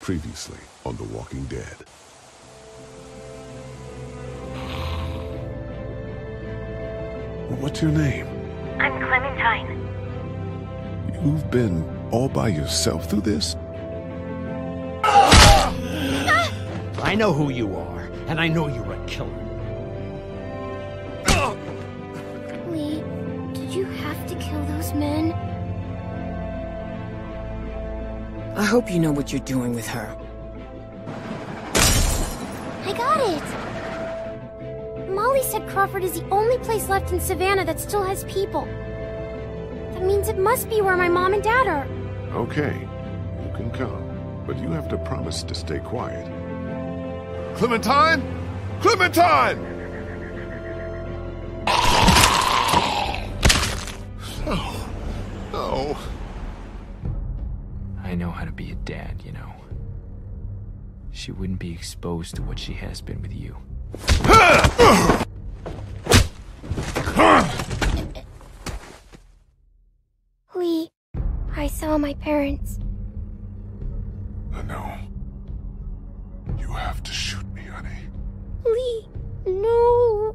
Previously on The Walking Dead. What's your name? I'm Clementine. You've been all by yourself through this? I know who you are, and I know you're a killer. Lee, did you have to kill those men? I hope you know what you're doing with her. I got it! Molly said Crawford is the only place left in Savannah that still has people. That means it must be where my mom and dad are. Okay, you can come, but you have to promise to stay quiet. Clementine! Clementine! Oh, no. I know how to be a dad, you know. She wouldn't be exposed to what she has been with you. Lee, I saw my parents. No. You have to shoot me, honey. Lee, no.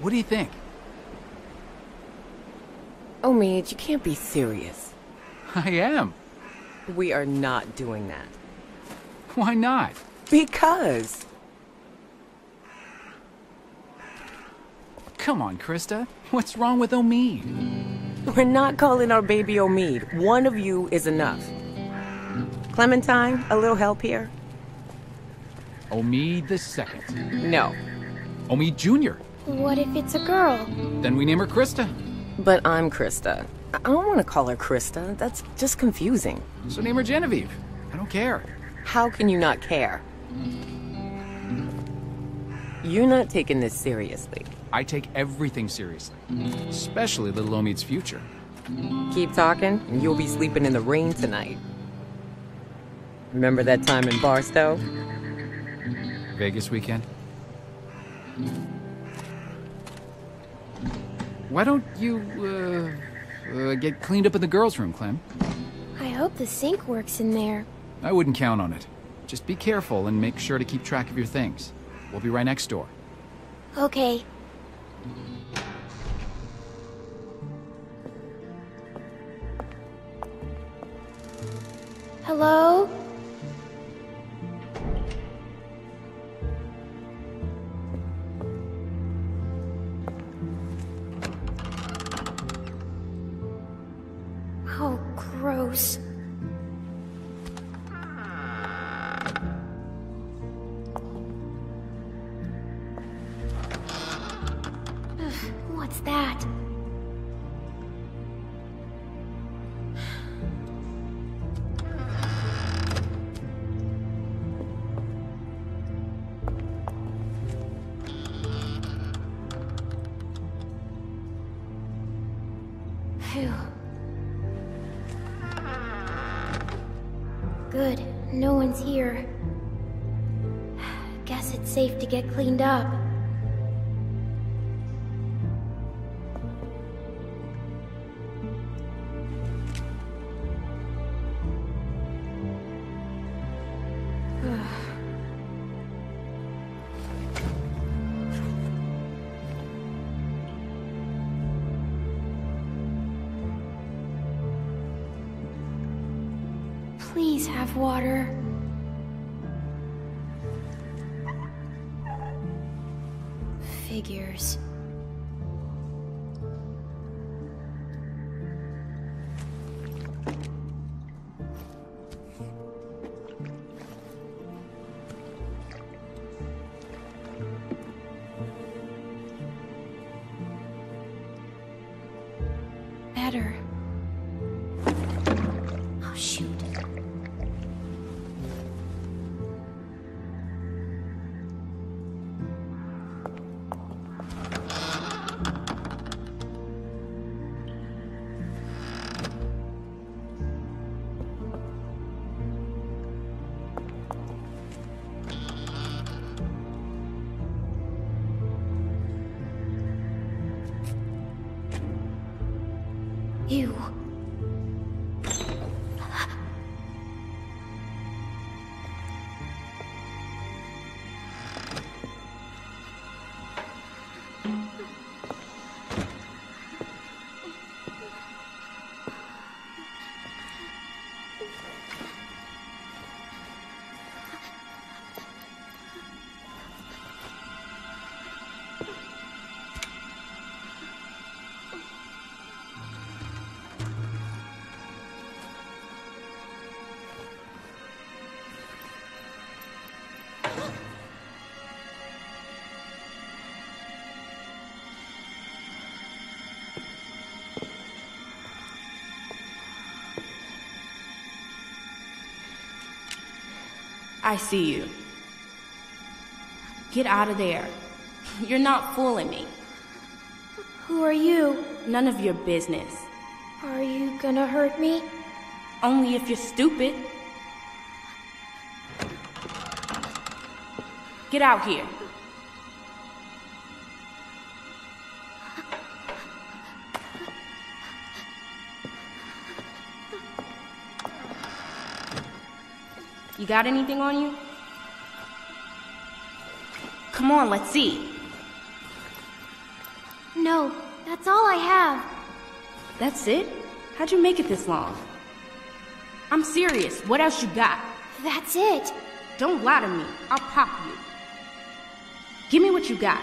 What do you think? Omid, you can't be serious. I am. We are not doing that. Why not? Because. Come on, Krista. What's wrong with Omid? We're not calling our baby Omid. One of you is enough. Clementine, a little help here? Omid the second. No. Omid Jr. What if it's a girl? Then we name her Krista. But I'm Krista. I don't want to call her Krista. That's just confusing. So name her Genevieve. I don't care. How can you not care? You're not taking this seriously. I take everything seriously. Especially little Omid's future. Keep talking, and you'll be sleeping in the rain tonight. Remember that time in Barstow? Vegas weekend? Why don't you, get cleaned up in the girls' room, Clem? I hope the sink works in there. I wouldn't count on it. Just be careful and make sure to keep track of your things. We'll be right next door. Okay. Hello? Gross. Ugh, what's that? Phew. Good. No one's here. Guess it's safe to get cleaned up. Please have water. Figures. better. Oh, shoot. I see you. Get out of there. You're not fooling me. Who are you? None of your business. Are you gonna hurt me? Only if you're stupid. Get out here. You got anything on you? Come on, let's see. No, that's all I have. That's it? How'd you make it this long? I'm serious, what else you got? That's it. Don't lie to me, I'll pop you. Give me what you got.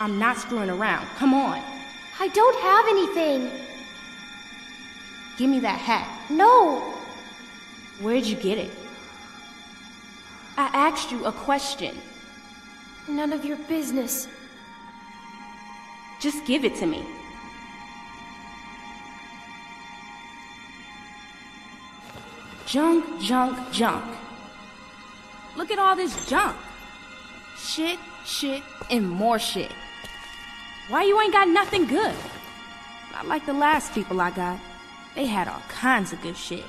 I'm not screwing around, come on. I don't have anything. Give me that hat. No! Where'd you get it? I asked you a question. None of your business. Just give it to me. Junk, junk, junk. Look at all this junk. Shit, shit, and more shit. Why you ain't got nothing good? Not like the last people I got. They had all kinds of good shit.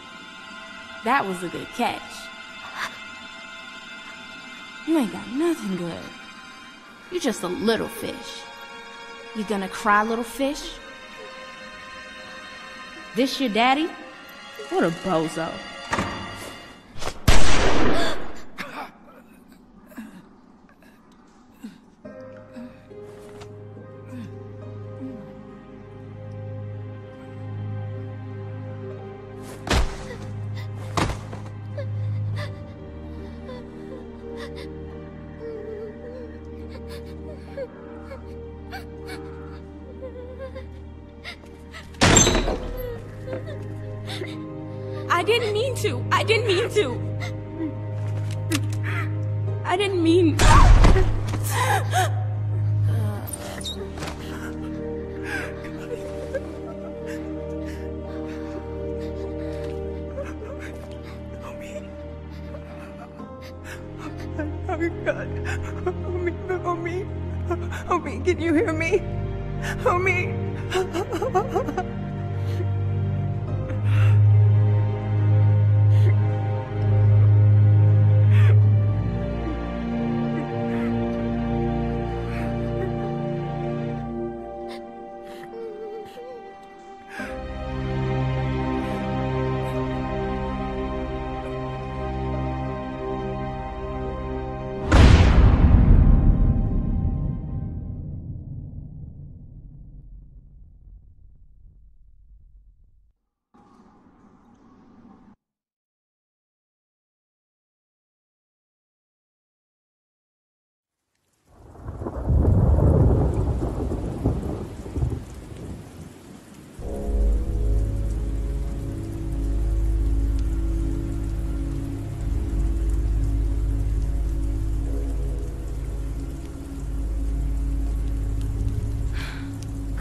That was a good catch. You ain't got nothing good. You're just a little fish. You gonna cry, little fish? This your daddy? What a bozo.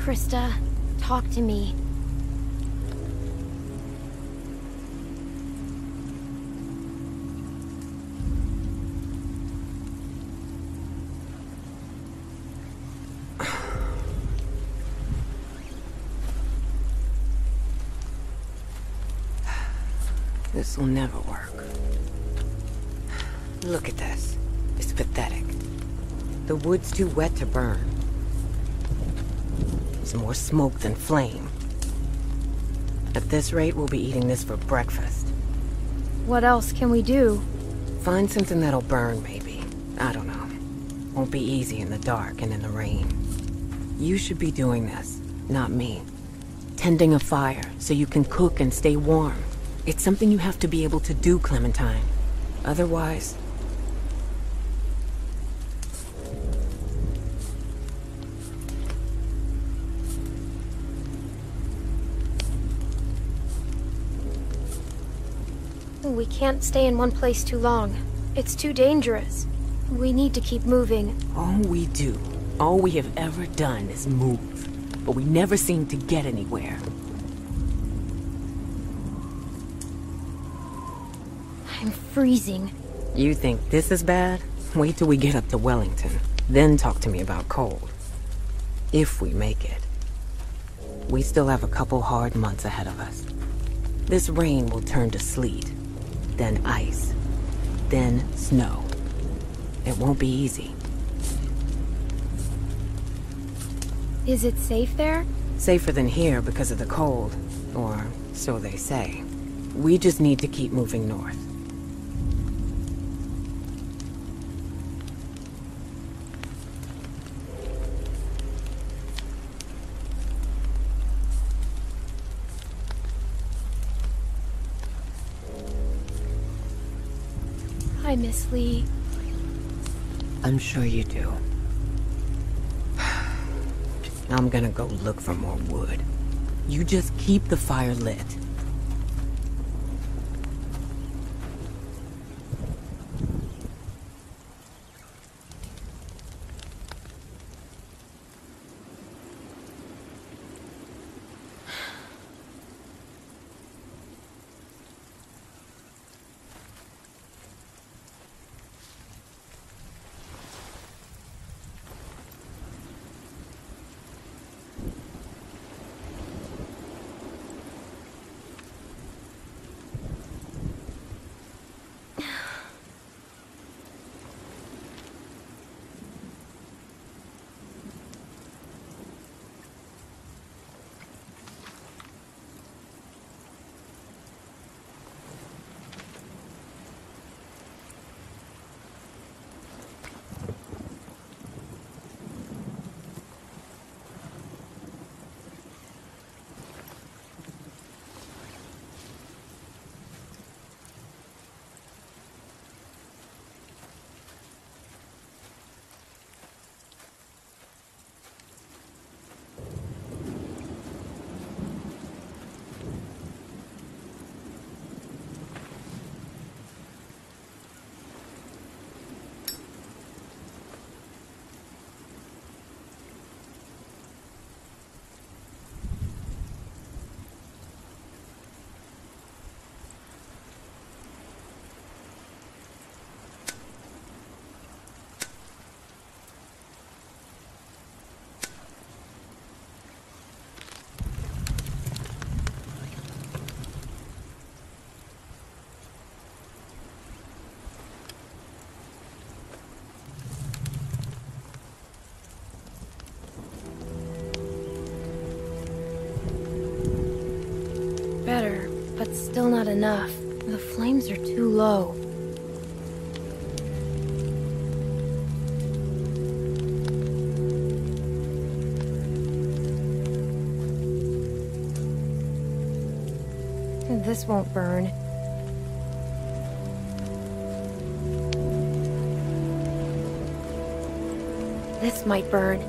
Krista, talk to me. This will never work. Look at this. It's pathetic. The wood's too wet to burn. It's more smoke than flame. At this rate, we'll be eating this for breakfast. What else can we do? Find something that'll burn, maybe. I don't know. Won't be easy in the dark and in the rain. You should be doing this, not me. Tending a fire so you can cook and stay warm. It's something you have to be able to do, Clementine. Otherwise... We can't stay in one place too long. It's too dangerous. We need to keep moving. Oh, we do. All we have ever done is move. But we never seem to get anywhere. I'm freezing. You think this is bad? Wait till we get up to Wellington. Then talk to me about cold. If we make it. We still have a couple hard months ahead of us. This rain will turn to sleet. Then ice, then snow. It won't be easy. Is it safe there? Safer than here because of the cold, or so they say. We just need to keep moving north. Miss Lee. I'm sure you do. I'm gonna go look for more wood. You just keep the fire lit. Still not enough. The flames are too low. This won't burn. This might burn.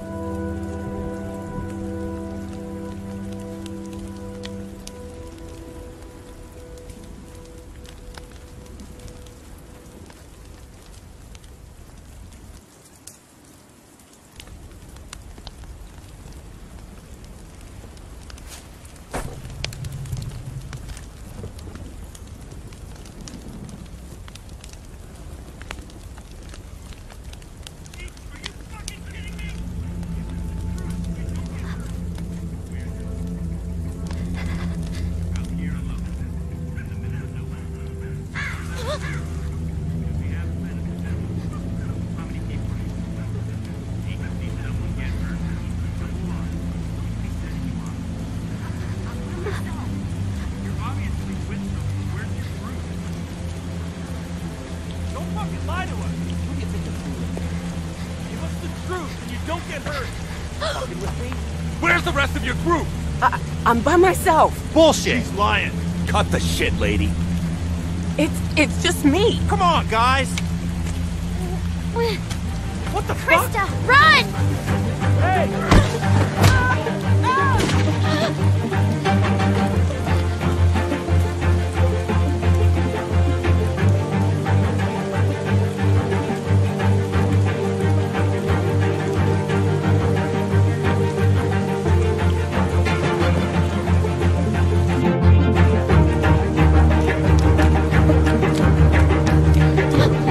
the rest of your group? I'm by myself. Bullshit! She's lying. Cut the shit, lady. It's just me. Come on, guys! What the fuck? Krista, run! Hey!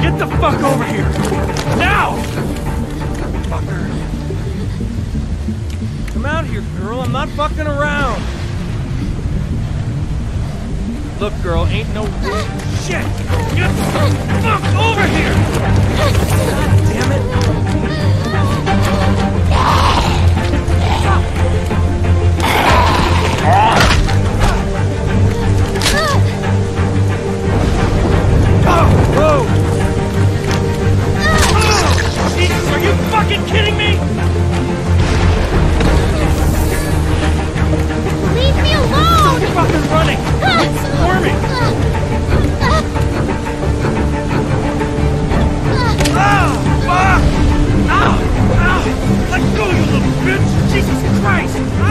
Get the fuck over here! Now! Fucker. Come out here, girl. I'm not fucking around. Look, girl, ain't no shit. Get the fuck over here! God damn it. Oh, whoa! Are you fucking kidding me? Leave me alone! Stop fucking running! It's warming! Oh, fuck! Ow! Ow! Let go, you little bitch! Jesus Christ! Ah!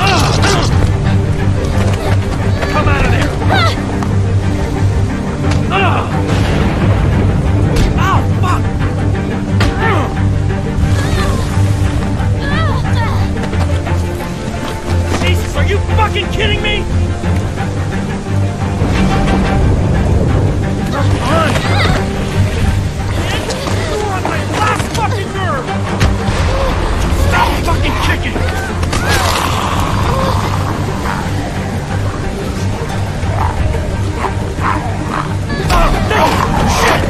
Oh. Come out of there! Oh. Are you fucking kidding me? Come on! You're on my last fucking nerve! Stop fucking kicking! Oh, no! Shit!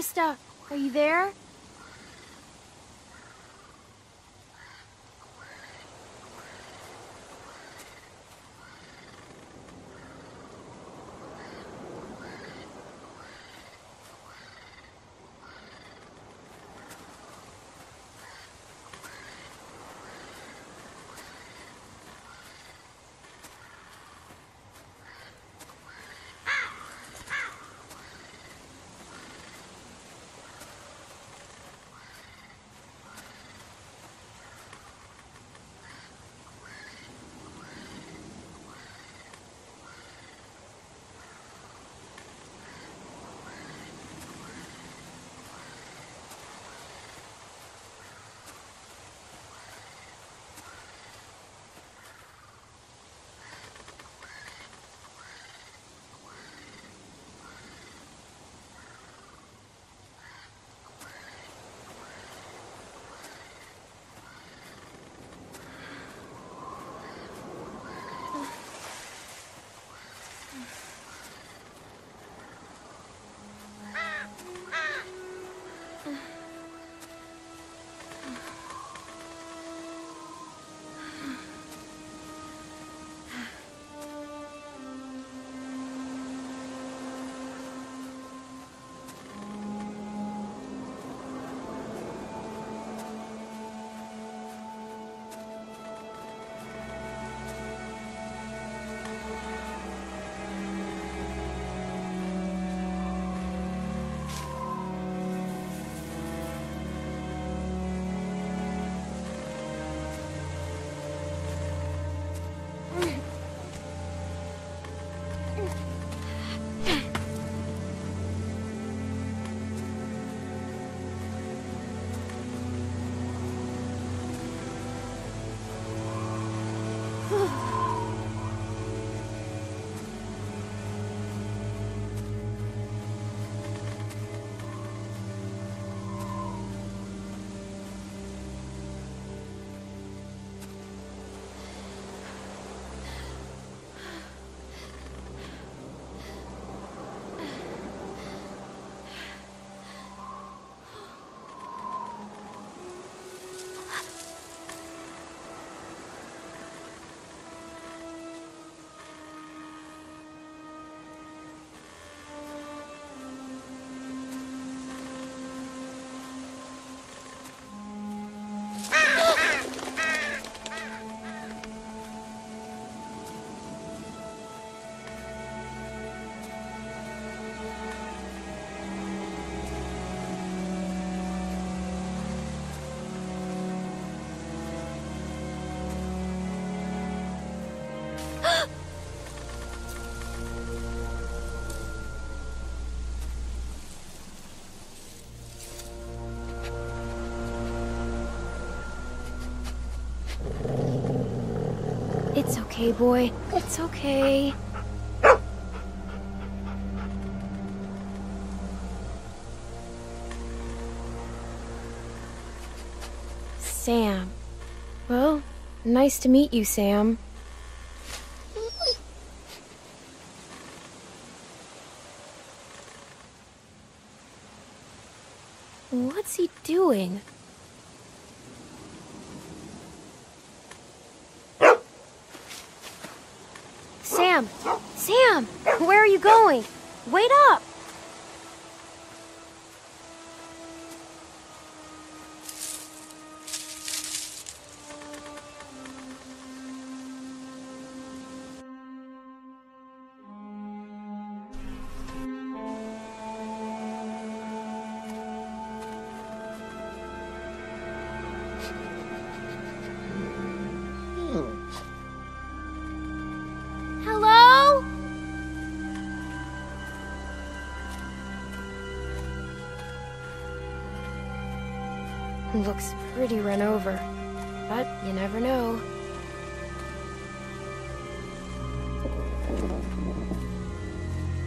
Krista, are you there? It's okay, boy. It's okay. Sam. Well, nice to meet you, Sam. What's he doing? Sam, where are you going? Wait up! Looks pretty run over, but you never know.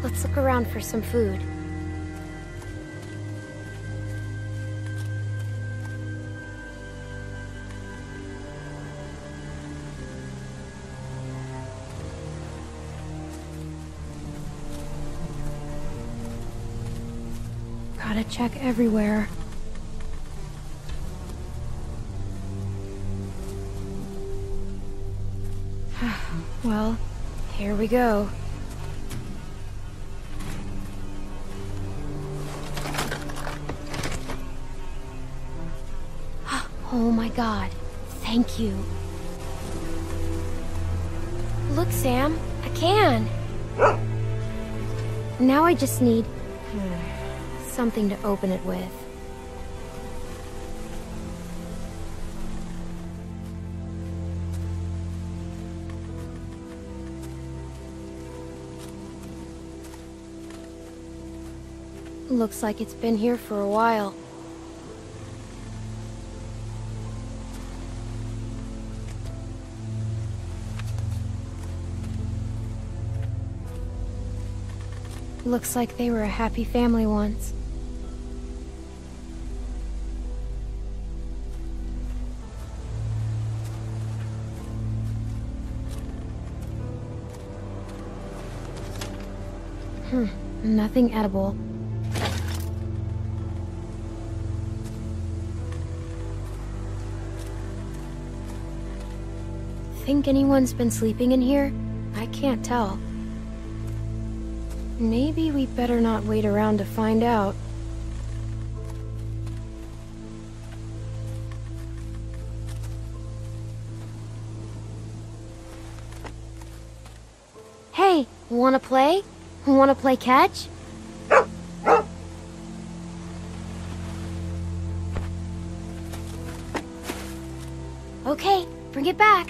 Let's look around for some food. Gotta check everywhere. Well, here we go. Oh my God, thank you. Look, Sam, I can. Now I just need something to open it with. Looks like it's been here for a while. Looks like they were a happy family once. Nothing edible. Think anyone's been sleeping in here? I can't tell. Maybe we better not wait around to find out. Hey, wanna play? Wanna play catch? Okay, bring it back.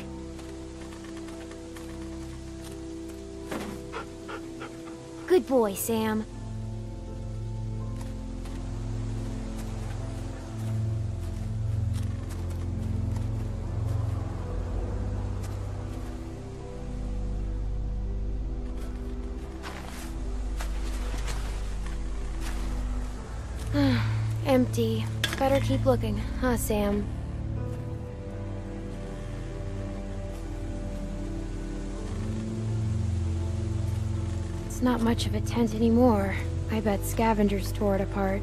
Good boy, Sam. Empty. Better keep looking, huh, Sam? Not much of a tent anymore. I bet scavengers tore it apart.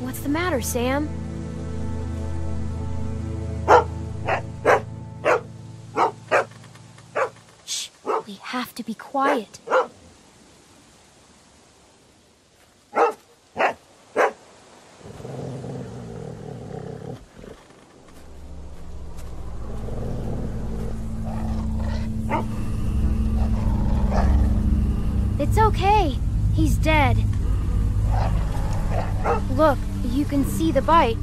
What's the matter, Sam? Shh, we have to be quiet. Dead. Look, you can see the bite.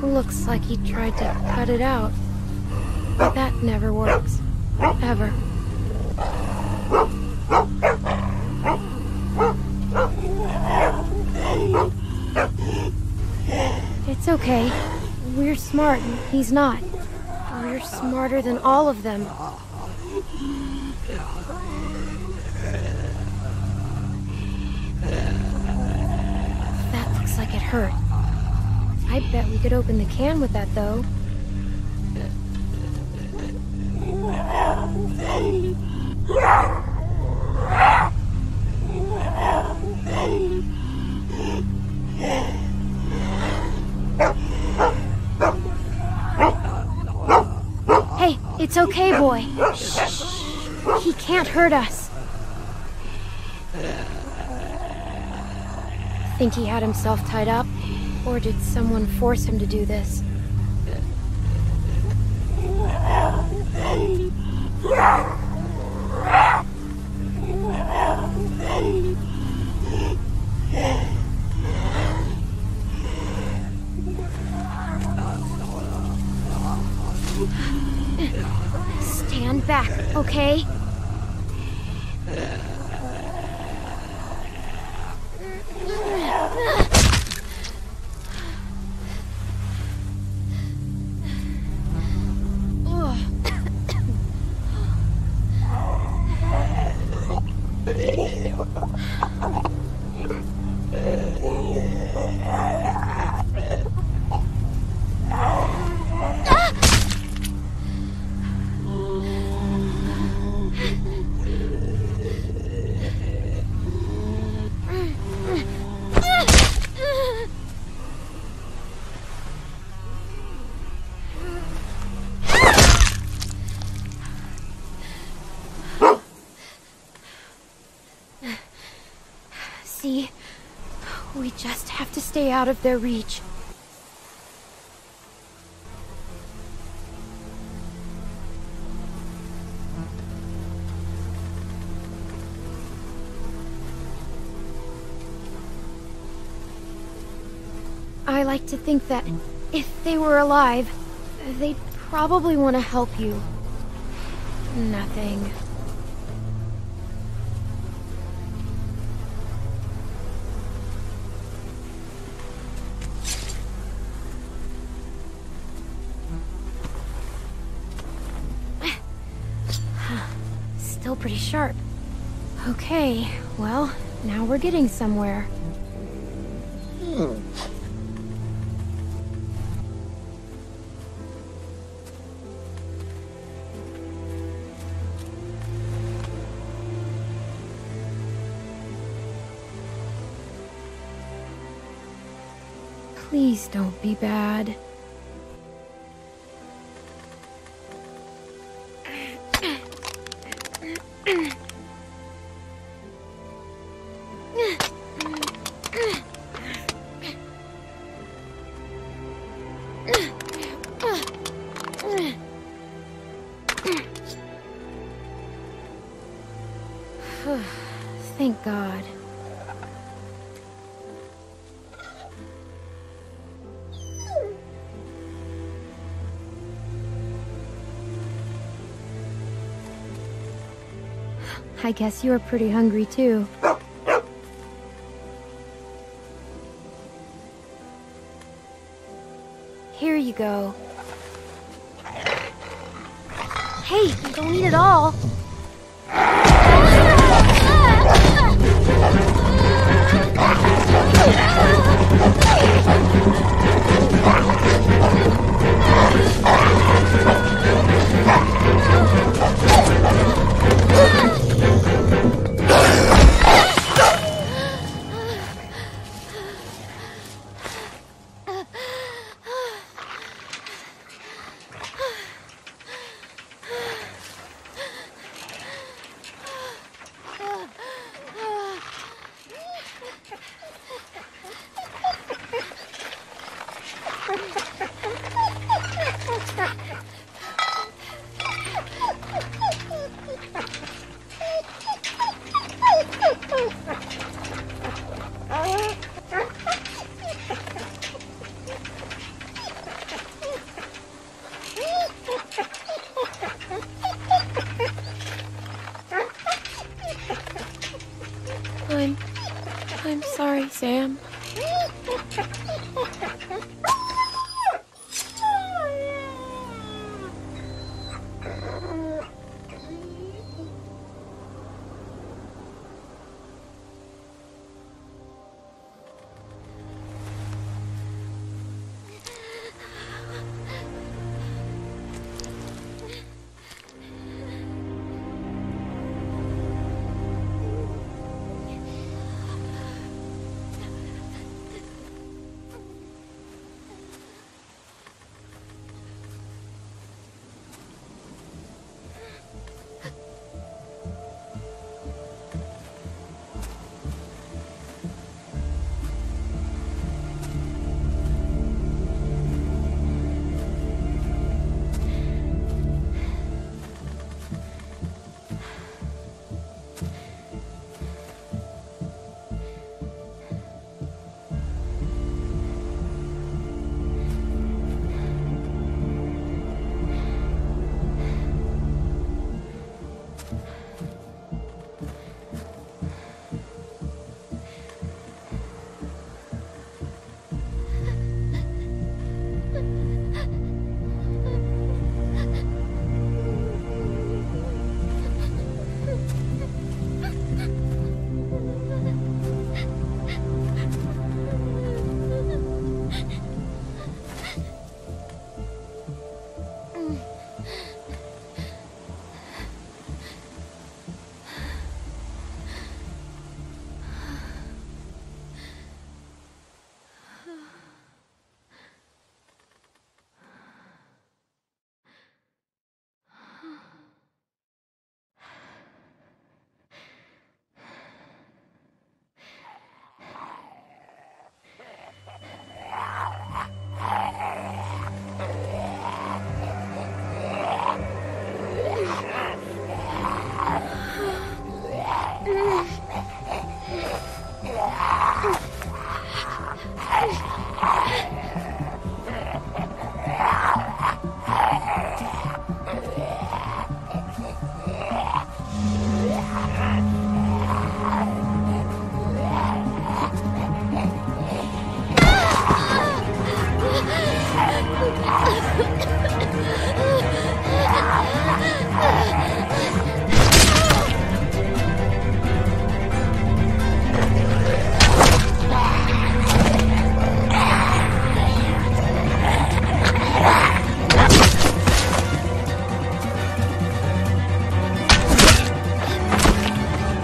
Looks like he tried to cut it out. That never works. Ever. It's okay. We're smart and he's not. We're smarter than all of them. It hurt. I bet we could open the can with that, though. Hey, it's okay, boy. Shh. He can't hurt us. Think he had himself tied up, or did someone force him to do this? Stand back, okay? see. We just have to stay out of their reach. I like to think that if they were alive, they'd probably want to help you. Nothing. Still pretty sharp. Okay, well, now we're getting somewhere. Please don't be bad. Thank God. I guess you're pretty hungry, too. Here you go. Hey, you don't eat it all. I'm sorry, Sam.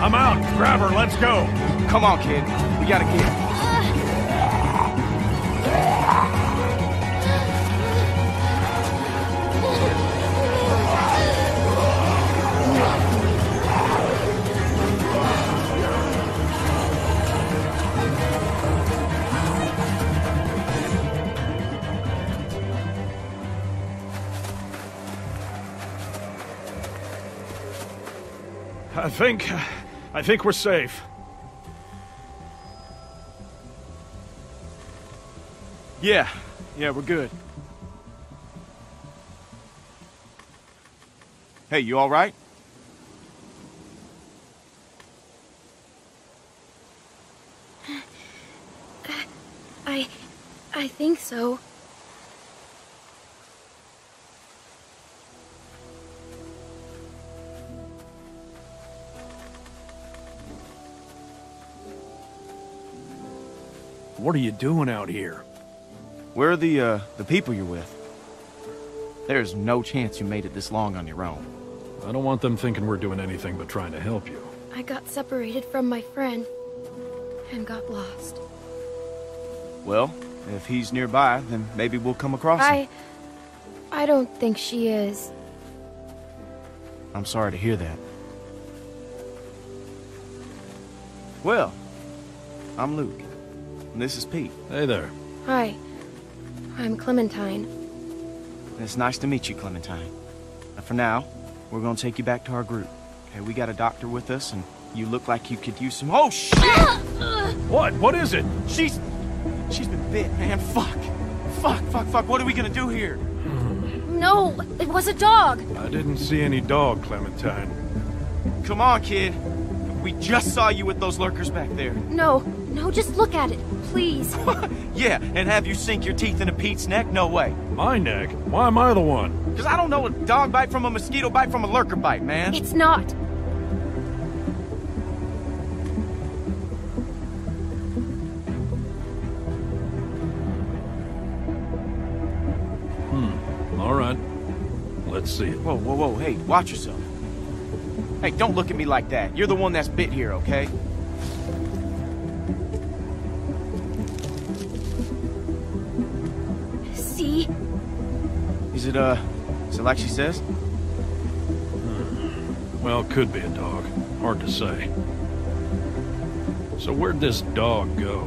I'm out. Grab her. Let's go. Come on, kid. We gotta get her. I think we're safe. Yeah, we're good. Hey, you all right? I think so. What are you doing out here? Where are the people you're with? There's no chance you made it this long on your own. I don't want them thinking we're doing anything but trying to help you. I got separated from my friend and got lost. Well, if he's nearby, then maybe we'll come across him. I don't think she is. I'm sorry to hear that. Well, I'm Luke. And this is Pete. Hey there. Hi. I'm Clementine. It's nice to meet you, Clementine. Now, for now, we're gonna take you back to our group. Okay, we got a doctor with us, and you look like you could use some— Oh, shit! What? What is it? She's been bit, man. Fuck. What are we gonna do here? No, it was a dog. I didn't see any dog, Clementine. Come on, kid. We just saw you with those lurkers back there. No, just look at it, please. Yeah, and have you sink your teeth into Pete's neck? No way. My neck? Why am I the one? Because I don't know a dog bite from a mosquito bite from a lurker bite, man. It's not. All right. Let's see it. Whoa. Hey, watch yourself. Hey, don't look at me like that. You're the one that's bit here, okay? See? Is it like she says? Well, could be a dog. Hard to say. So where'd this dog go?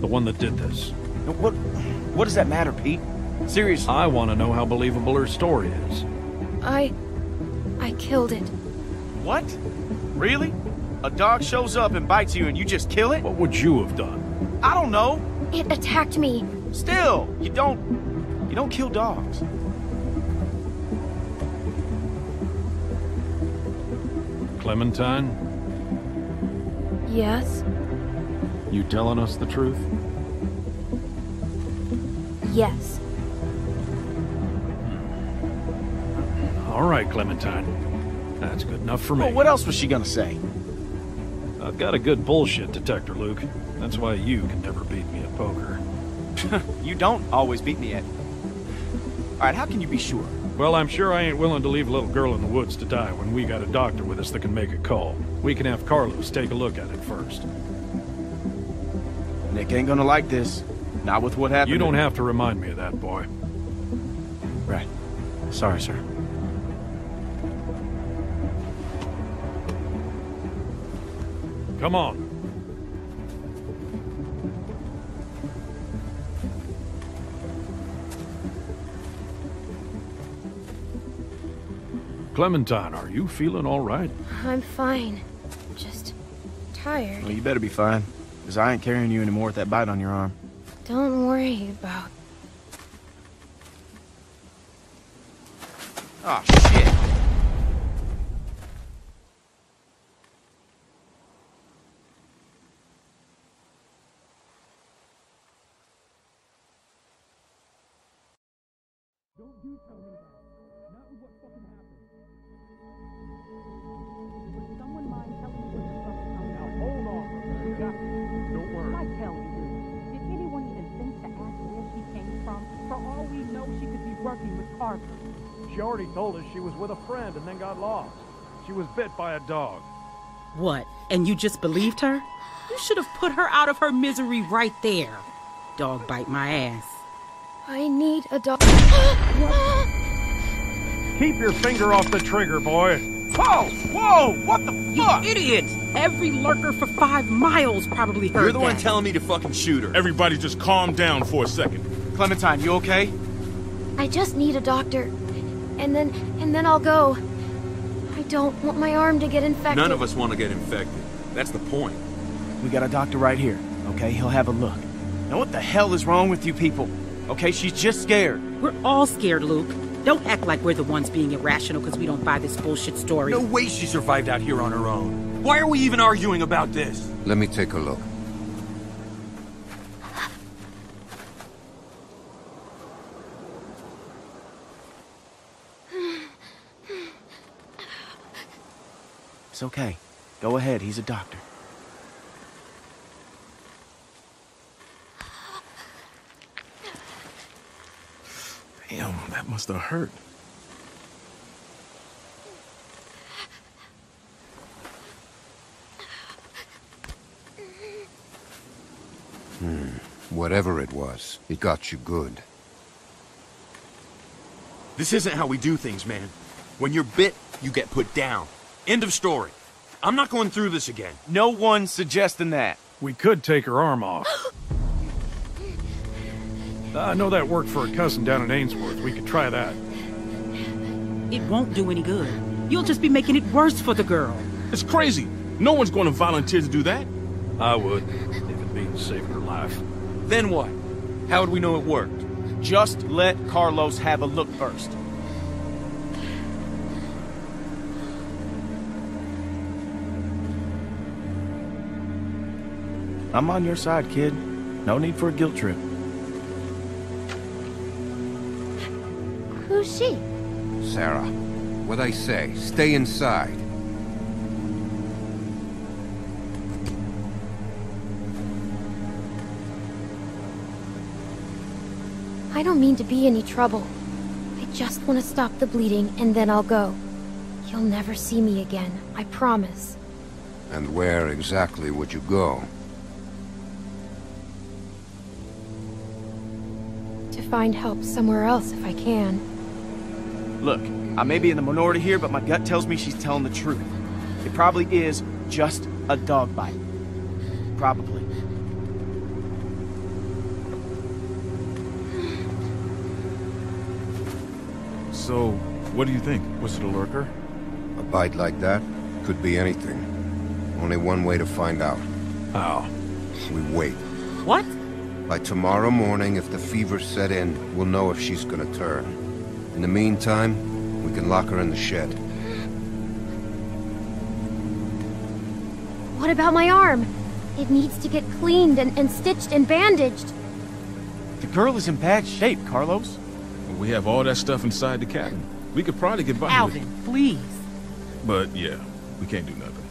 The one that did this. What does that matter, Pete? Seriously. I want to know how believable her story is. I killed it. What? Really? A dog shows up and bites you and you just kill it? What would you have done? I don't know. It attacked me. Still, you don't kill dogs. Clementine? Yes? You telling us the truth? Yes. All right, Clementine. That's good enough for me. Well, what else was she gonna say? I've got a good bullshit detector, Luke. That's why you can never beat me at poker. You don't always beat me at... All right, how can you be sure? Well, I'm sure I ain't willing to leave a little girl in the woods to die when we got a doctor with us that can make a call. We can have Carlos take a look at it first. Nick ain't gonna like this. Not with what happened. You don't have to remind me of that, boy. Right. Sorry, sir. Come on. Clementine, are you feeling all right? I'm fine. Just tired. Well, you better be fine, because I ain't carrying you anymore with that bite on your arm. Don't worry about... Ah, shit. She already told us she was with a friend and then got lost. She was bit by a dog. What, and you just believed her? You should have put her out of her misery right there. Dog bite my ass. I need a dog. Keep your finger off the trigger, boy. Whoa! Whoa! What the fuck? You idiot! Every lurker for 5 miles probably heard that. You're the one telling me to fucking shoot her. Everybody just calm down for a second. Clementine, you okay? I just need a doctor. And then I'll go. I don't want my arm to get infected. None of us want to get infected. That's the point. We got a doctor right here, okay? He'll have a look. Now what the hell is wrong with you people? Okay, she's just scared. We're all scared, Luke. Don't act like we're the ones being irrational because we don't buy this bullshit story. No way she survived out here on her own. Why are we even arguing about this? Let me take a look. It's okay. Go ahead, he's a doctor. Damn, that must have hurt. Whatever it was, it got you good. This isn't how we do things, man. When you're bit, you get put down. End of story. I'm not going through this again. No one's suggesting that. We could take her arm off. I know that worked for a cousin down in Ainsworth. We could try that. It won't do any good. You'll just be making it worse for the girl. It's crazy. No one's going to volunteer to do that. I would, if it means saving her life. Then what? How would we know it worked? Just let Carlos have a look first. I'm on your side, kid. No need for a guilt trip. Who's she? Sarah. What I say, stay inside. I don't mean to be any trouble. I just want to stop the bleeding and then I'll go. You'll never see me again, I promise. And where exactly would you go? To find help somewhere else if I can. Look, I may be in the minority here, but my gut tells me she's telling the truth. It probably is just a dog bite. Probably. So, what do you think? Was it a lurker? A bite like that? Could be anything. Only one way to find out. How? We wait. What? By tomorrow morning, if the fever set in, we'll know if she's gonna turn. In the meantime, we can lock her in the shed. What about my arm? It needs to get cleaned and stitched and bandaged. The girl is in bad shape, Carlos. We have all that stuff inside the cabin. We could probably get by. Alvin, please. But yeah, we can't do nothing.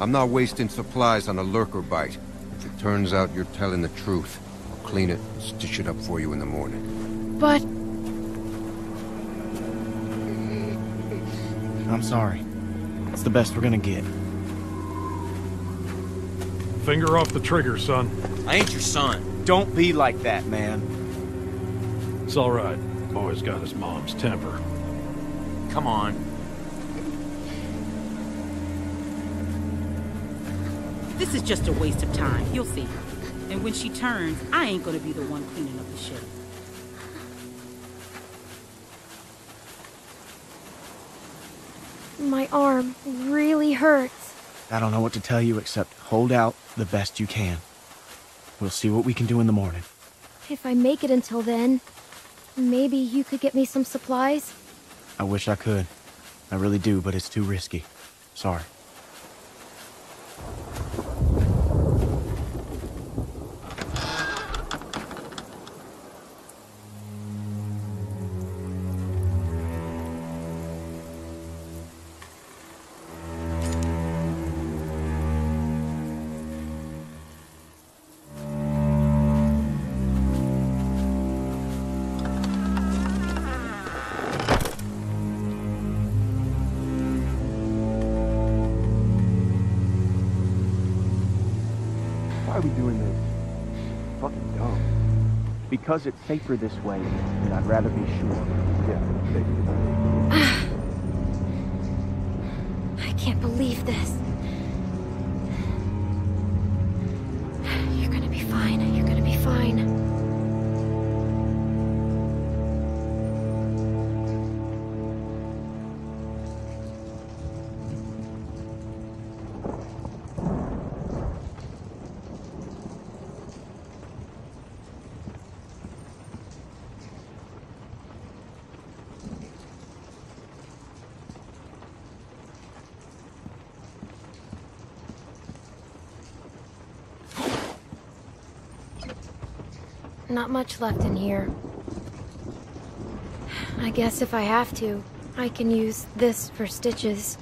I'm not wasting supplies on a lurker bite. If it turns out you're telling the truth, I'll clean it and stitch it up for you in the morning. But... I'm sorry. It's the best we're gonna get. Finger off the trigger, son. I ain't your son. Don't be like that, man. It's all right. Boy's got his mom's temper. Come on. This is just a waste of time. You'll see. And when she turns, I ain't gonna be the one cleaning up the shit. My arm really hurts. I don't know what to tell you except hold out the best you can. We'll see what we can do in the morning. If I make it until then, maybe you could get me some supplies? I wish I could. I really do, but it's too risky. Sorry. be doing this. It's fucking dumb. Because it's safer this way, and I'd rather be sure. Yeah, it's safer. I can't believe this. You're gonna be fine. You're gonna be fine. Not much left in here. I guess if I have to, I can use this for stitches.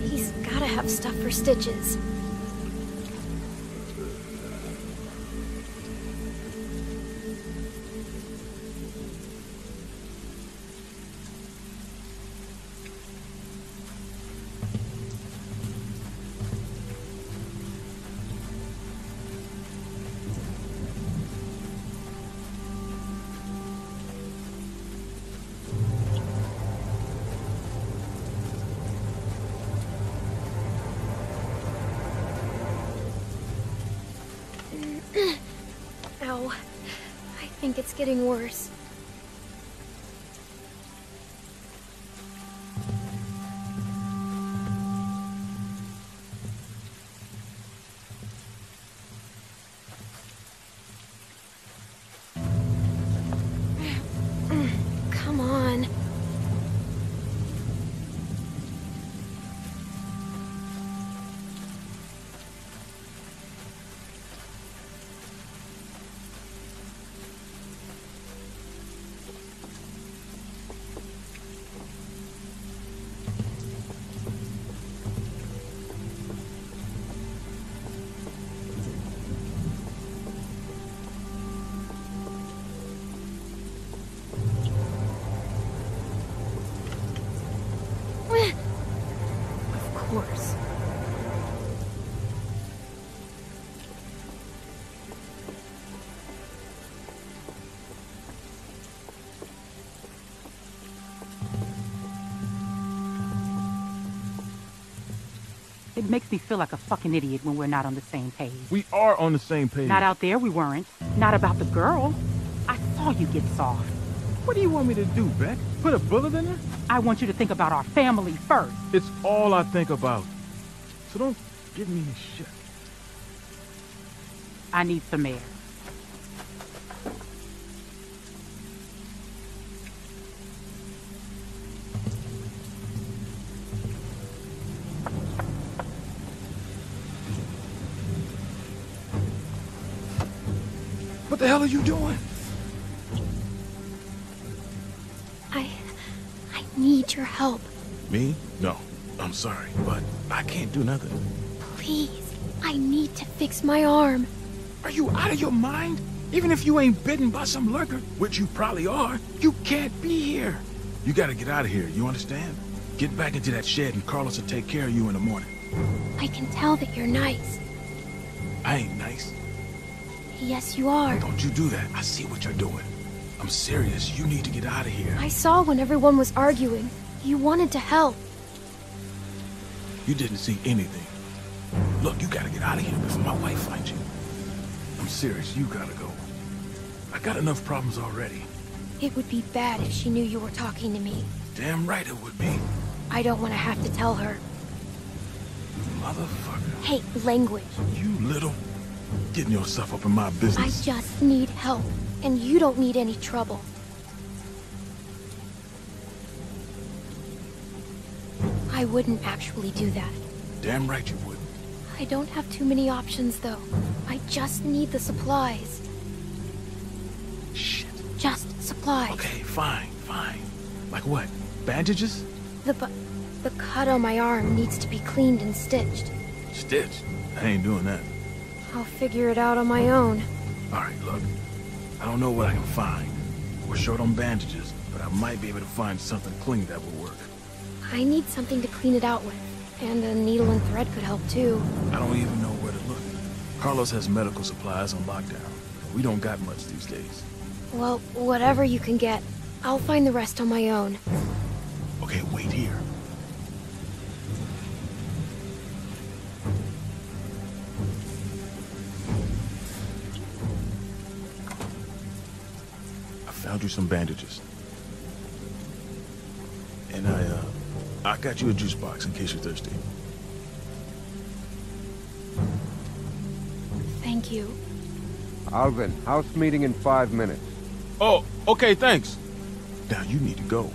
He's gotta have stuff for stitches. It's getting worse. Come on. It makes me feel like a fucking idiot when we're not on the same page. We are on the same page. Not out there, we weren't. Not about the girl. I saw you get soft. What do you want me to do, Beck? Put a bullet in her? I want you to think about our family first. It's all I think about. So don't give me any shit. I need some air. What the hell are you doing? I need your help. Me? No. I'm sorry, but I can't do nothing. Please, I need to fix my arm. Are you out of your mind? Even if you ain't bitten by some lurker, which you probably are, you can't be here. You gotta get out of here, you understand? Get back into that shed and Carlos will take care of you in the morning. I can tell that you're nice. I ain't nice. Yes, you are. Don't you do that. I see what you're doing. I'm serious. You need to get out of here. I saw when everyone was arguing. You wanted to help. You didn't see anything. Look, you gotta get out of here before my wife finds you. I'm serious, you gotta go. I got enough problems already. It would be bad if she knew you were talking to me. Damn right it would be. I don't want to have to tell her. Motherfucker. Hey, language. You little... getting yourself up in my business. I just need help, and you don't need any trouble. I wouldn't actually do that. Damn right you wouldn't. I don't have too many options, though. I just need the supplies. Shit. Just supplies. Okay, fine, fine. Like what? Bandages? The cut on my arm needs to be cleaned and stitched. Stitched? I ain't doing that. I'll figure it out on my own. Alright, look. I don't know what I can find. We're short on bandages, but I might be able to find something clean that will work. I need something to clean it out with. And a needle and thread could help, too. I don't even know where to look. Carlos has medical supplies on lockdown. We don't got much these days. Well, whatever you can get. I'll find the rest on my own. Okay, wait here. I found you some bandages. And I got you a juice box in case you're thirsty. Thank you. Alvin, house meeting in 5 minutes. Oh, okay, thanks. Now you need to go.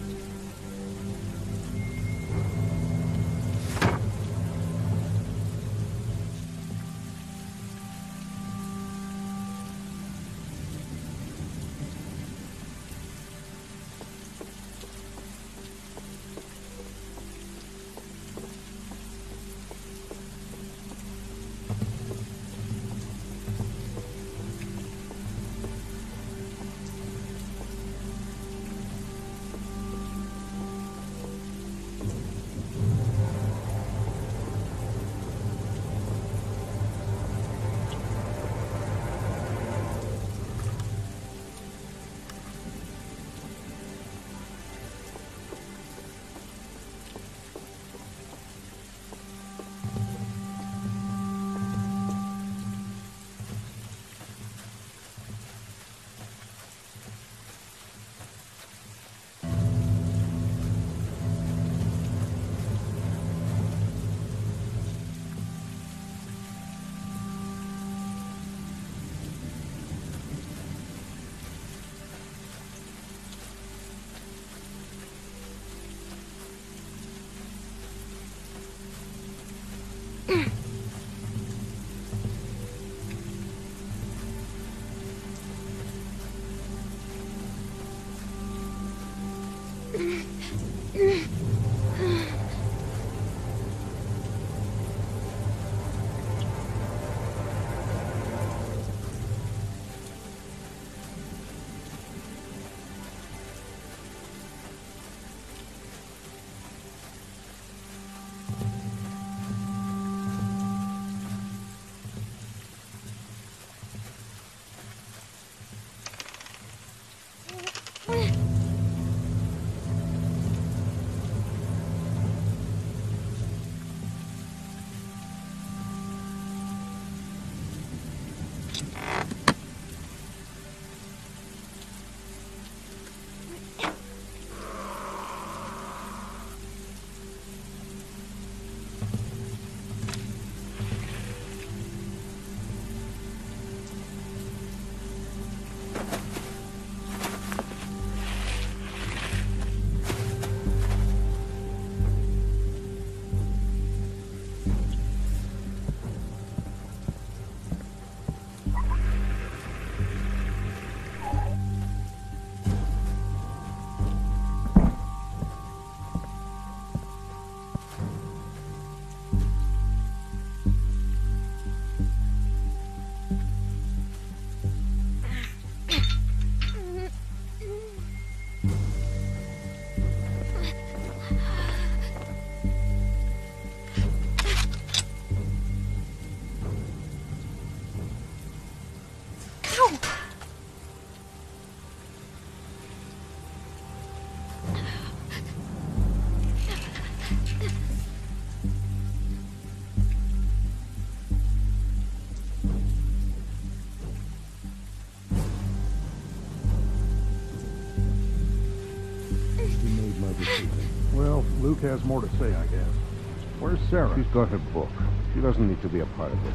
Luke has more to say, I guess. Where's Sarah? She's got her book. She doesn't need to be a part of this.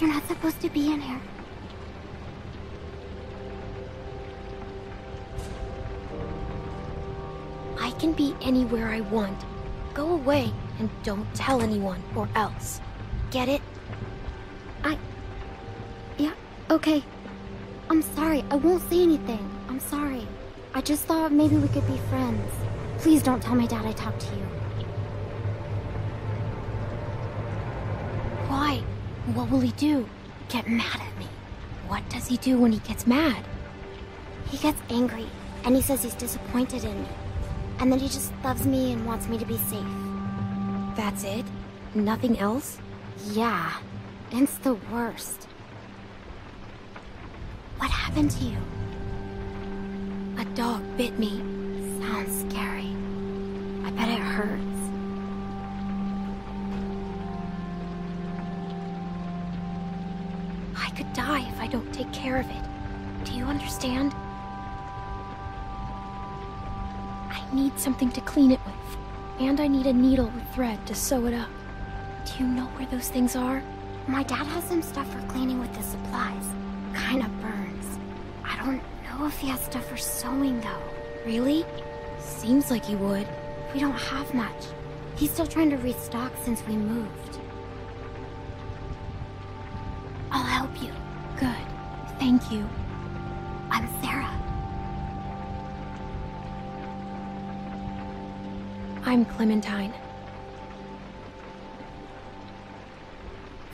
You're not supposed to be in here. I can be anywhere I want. Go away and don't tell anyone or else. Get it? Yeah, okay. I'm sorry. I won't say anything. I'm sorry. I just thought maybe we could be friends. Please don't tell my dad I talked to you. What will he do? Get mad at me. What does he do when he gets mad? He gets angry, and he says he's disappointed in me. And then he just loves me and wants me to be safe. That's it? Nothing else? Yeah. It's the worst. What happened to you? A dog bit me. Sounds scary. I bet it hurts. Could die if I don't take care of it. Do you understand? I need something to clean it with, and I need a needle or thread to sew it up. Do you know where those things are? My dad has some stuff for cleaning with the supplies. Kinda burns. I don't know if he has stuff for sewing though. Really? Seems like he would. We don't have much. He's still trying to restock since we moved. Thank you. I'm Sarah. I'm Clementine.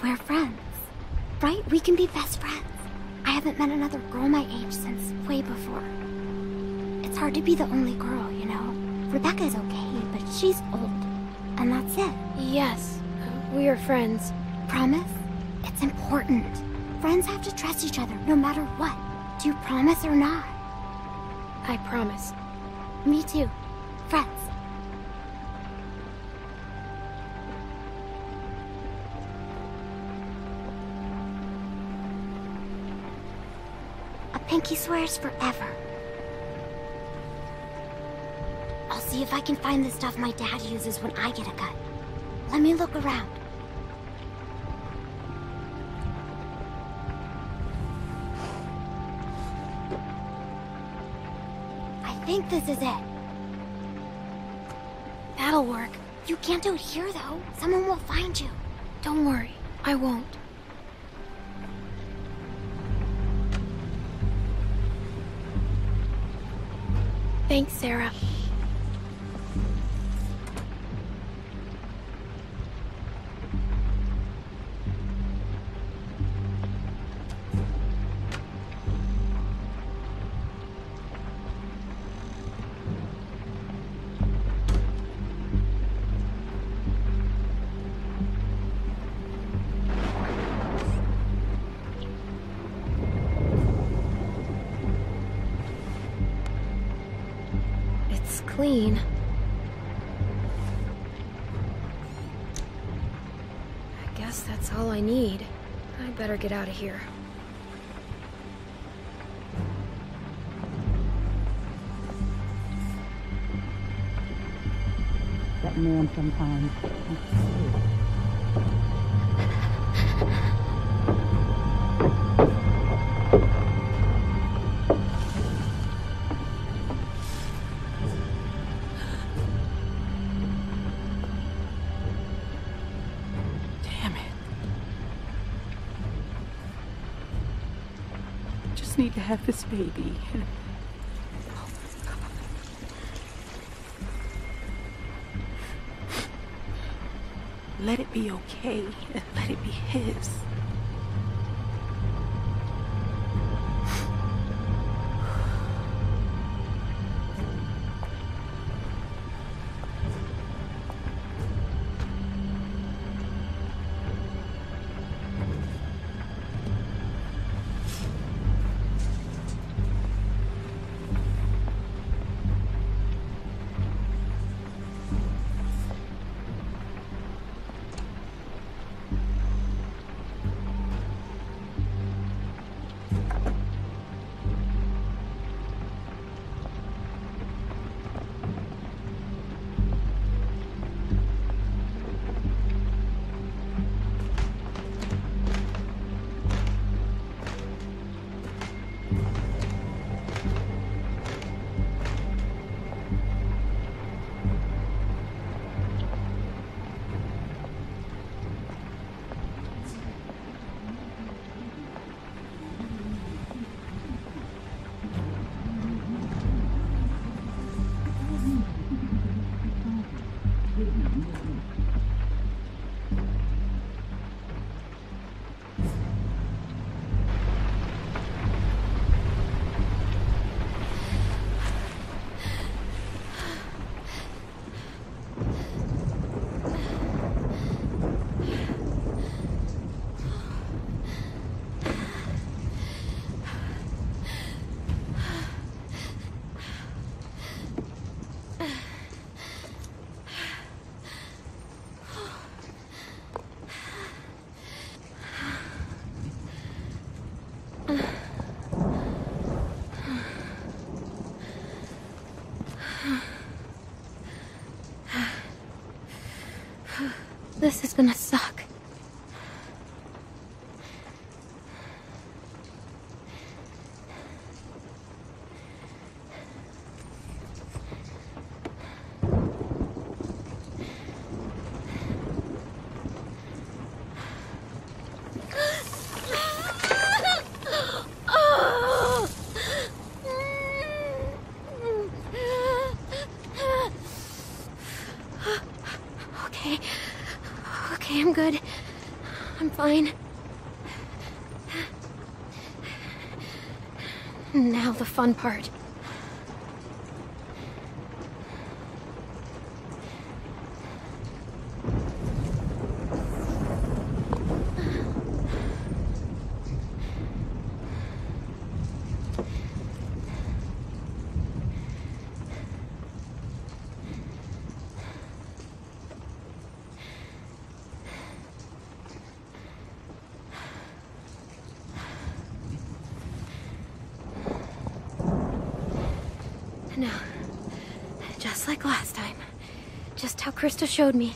We're friends, right? We can be best friends. I haven't met another girl my age since way before. It's hard to be the only girl, you know? Rebecca's okay, but she's old, and that's it. Yes, we are friends. Promise? It's important. Friends have to trust each other, no matter what. Do you promise or not? I promise. Me too. Friends. A pinky swears forever. I'll see if I can find the stuff my dad uses when I get a cut. Let me look around. I think this is it. That'll work. You can't do it here, though. Someone will find you. Don't worry. I won't. Thanks, Sarah. Clean. I guess that's all I need. I'd better get out of here. That man sometimes. Need to have this baby. Let it be okay. Let it be his. This is gonna suck. Now the fun part. No. Just like last time. Just how Krista showed me.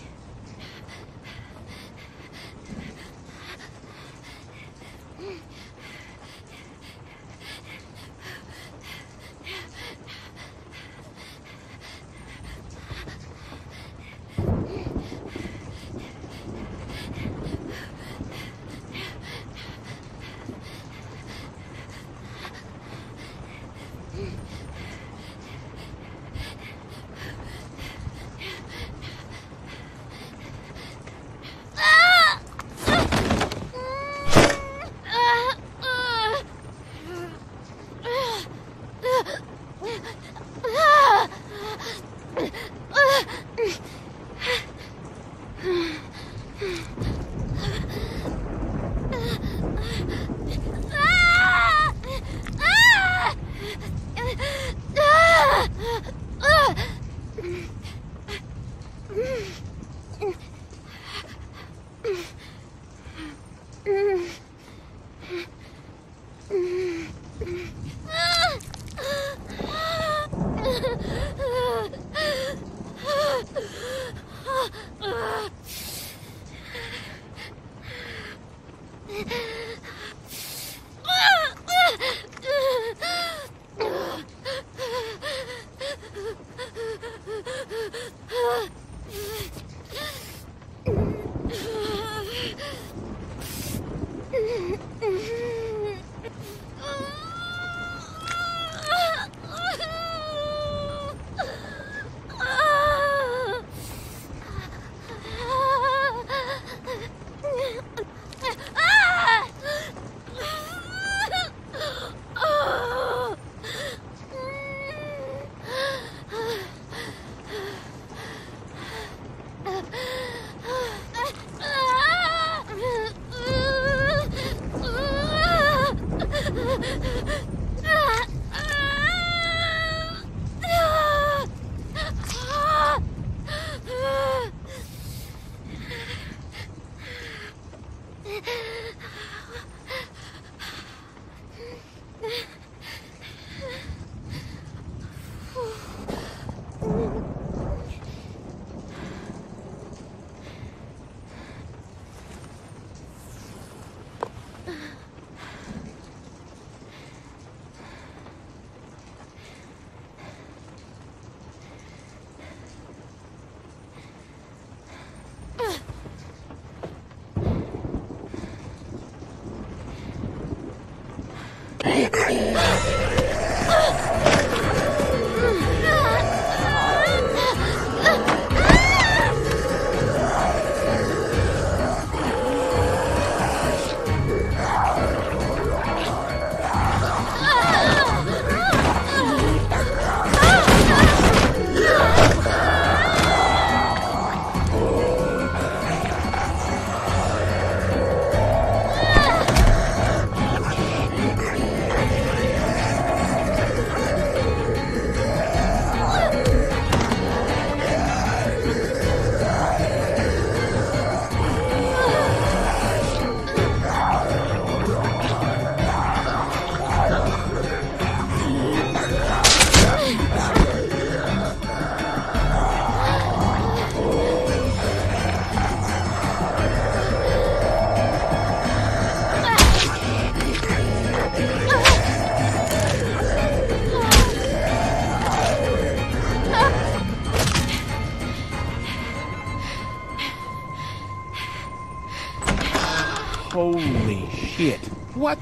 What?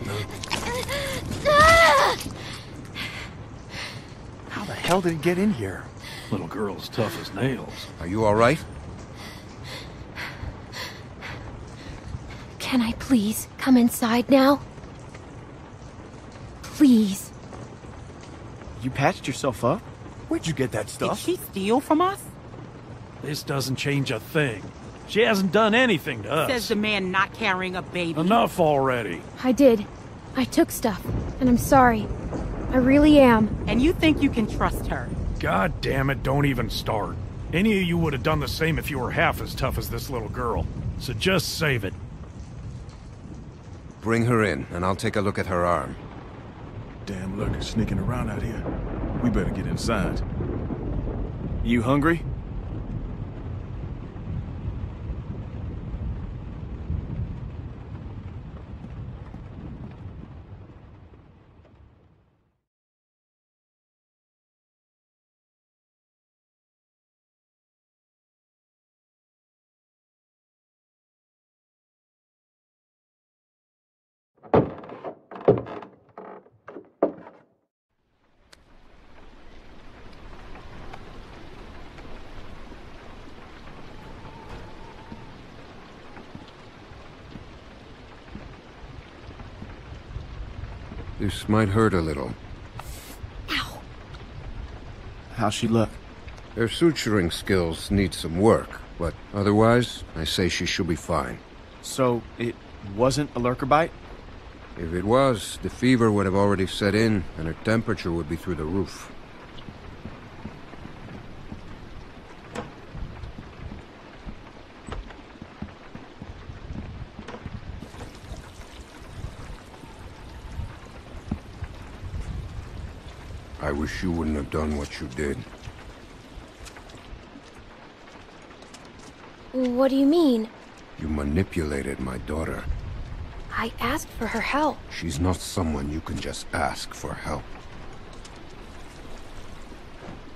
How the hell did he get in here? Little girl's tough as nails. Are you all right? Can I please come inside now? Please. You patched yourself up? Where'd you get that stuff? Did she steal from us? This doesn't change a thing. She hasn't done anything to us. Says the man not carrying a baby. Enough already. I did. I took stuff, and I'm sorry. I really am. And you think you can trust her? God damn it, don't even start. Any of you would have done the same if you were half as tough as this little girl. So just save it. Bring her in, and I'll take a look at her arm. Damn, look, sneaking around out here. We better get inside. You hungry? This might hurt a little. Ow. How's she look? Her suturing skills need some work, but otherwise, I say she should be fine. So, it wasn't a lurker bite? If it was, the fever would have already set in, and her temperature would be through the roof. I wish you wouldn't have done what you did. What do you mean? You manipulated my daughter. I asked for her help. She's not someone you can just ask for help.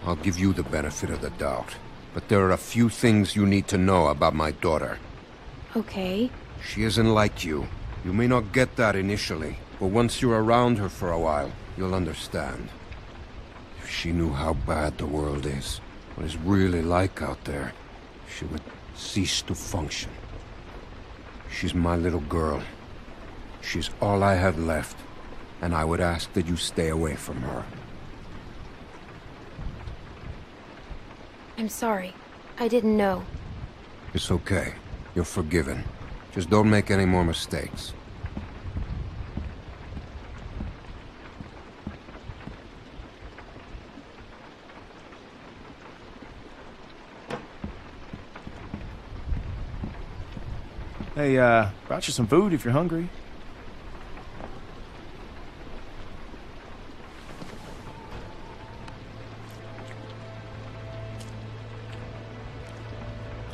I'll give you the benefit of the doubt, but there are a few things you need to know about my daughter. Okay. She isn't like you. You may not get that initially, but once you're around her for a while, you'll understand. If she knew how bad the world is, what it's really like out there, she would cease to function. She's my little girl. She's all I had left, and I would ask that you stay away from her. I'm sorry. I didn't know. It's okay. You're forgiven. Just don't make any more mistakes. Hey, brought you some food if you're hungry.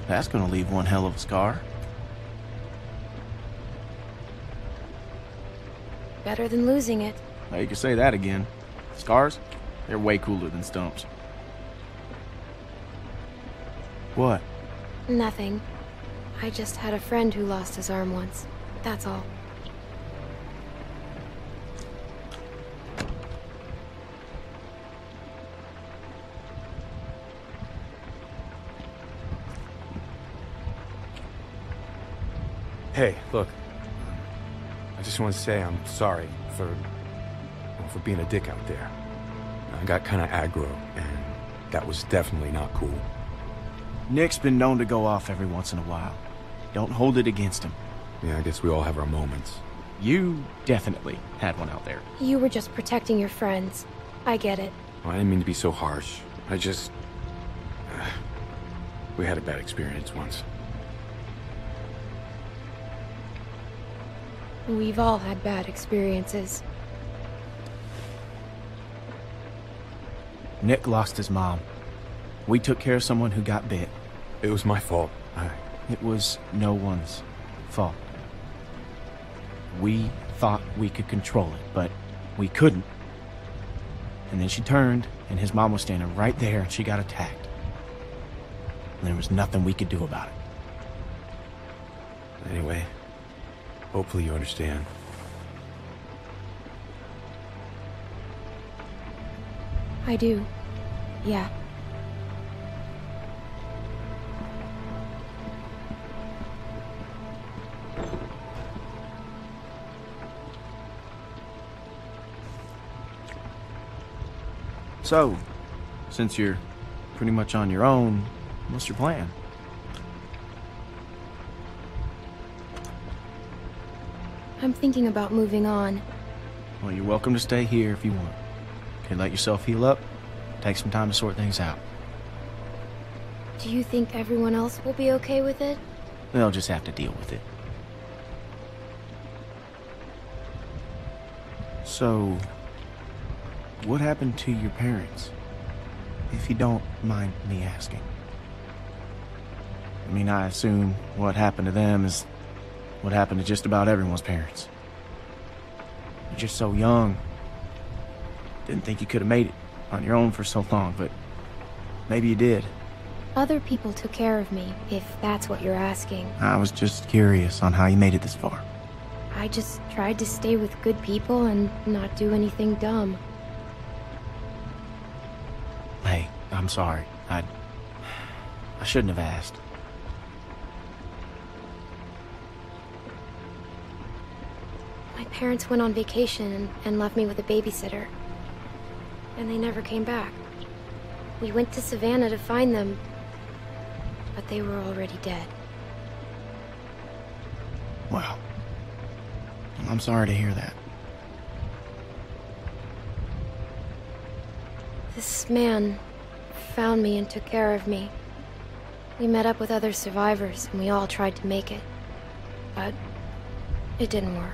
That's gonna leave one hell of a scar. Better than losing it. Now you can say that again. Scars? They're way cooler than stumps. What? Nothing. I just had a friend who lost his arm once. That's all. Hey, look. I just want to say I'm sorry for being a dick out there. I got kind of aggro, and that was definitely not cool. Nick's been known to go off every once in a while. Don't hold it against him. Yeah, I guess we all have our moments. You definitely had one out there. You were just protecting your friends. I get it. Well, I didn't mean to be so harsh. I just... we had a bad experience once. We've all had bad experiences. Nick lost his mom. We took care of someone who got bit. It was my fault. It was no one's fault. We thought we could control it, but we couldn't. And then she turned, and his mom was standing right there, and she got attacked. And there was nothing we could do about it. Anyway, hopefully you understand. I do. Yeah. So, since you're pretty much on your own, what's your plan? I'm thinking about moving on. Well, you're welcome to stay here if you want. Okay, let yourself heal up. Take some time to sort things out. Do you think everyone else will be okay with it? They'll just have to deal with it. So... What happened to your parents? If you don't mind me asking. I mean, I assume what happened to them is what happened to just about everyone's parents. You're just so young. Didn't think you could have made it on your own for so long, but maybe you did. Other people took care of me, if that's what you're asking. I was just curious on how you made it this far. I just tried to stay with good people and not do anything dumb. Hey, I'm sorry. I shouldn't have asked. My parents went on vacation and left me with a babysitter. And they never came back. We went to Savannah to find them, but they were already dead. Wow. I'm sorry to hear that. This man found me and took care of me. We met up with other survivors, and we all tried to make it, but it didn't work.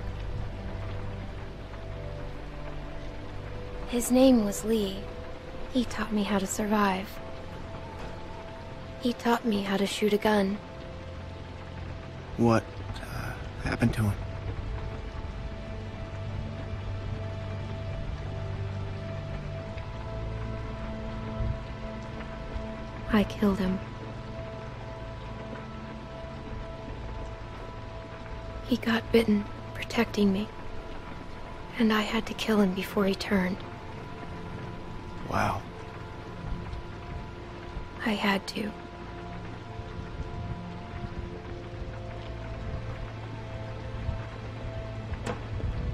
His name was Lee. He taught me how to survive. He taught me how to shoot a gun. What happened to him? I killed him. He got bitten, protecting me. And I had to kill him before he turned. Wow. I had to.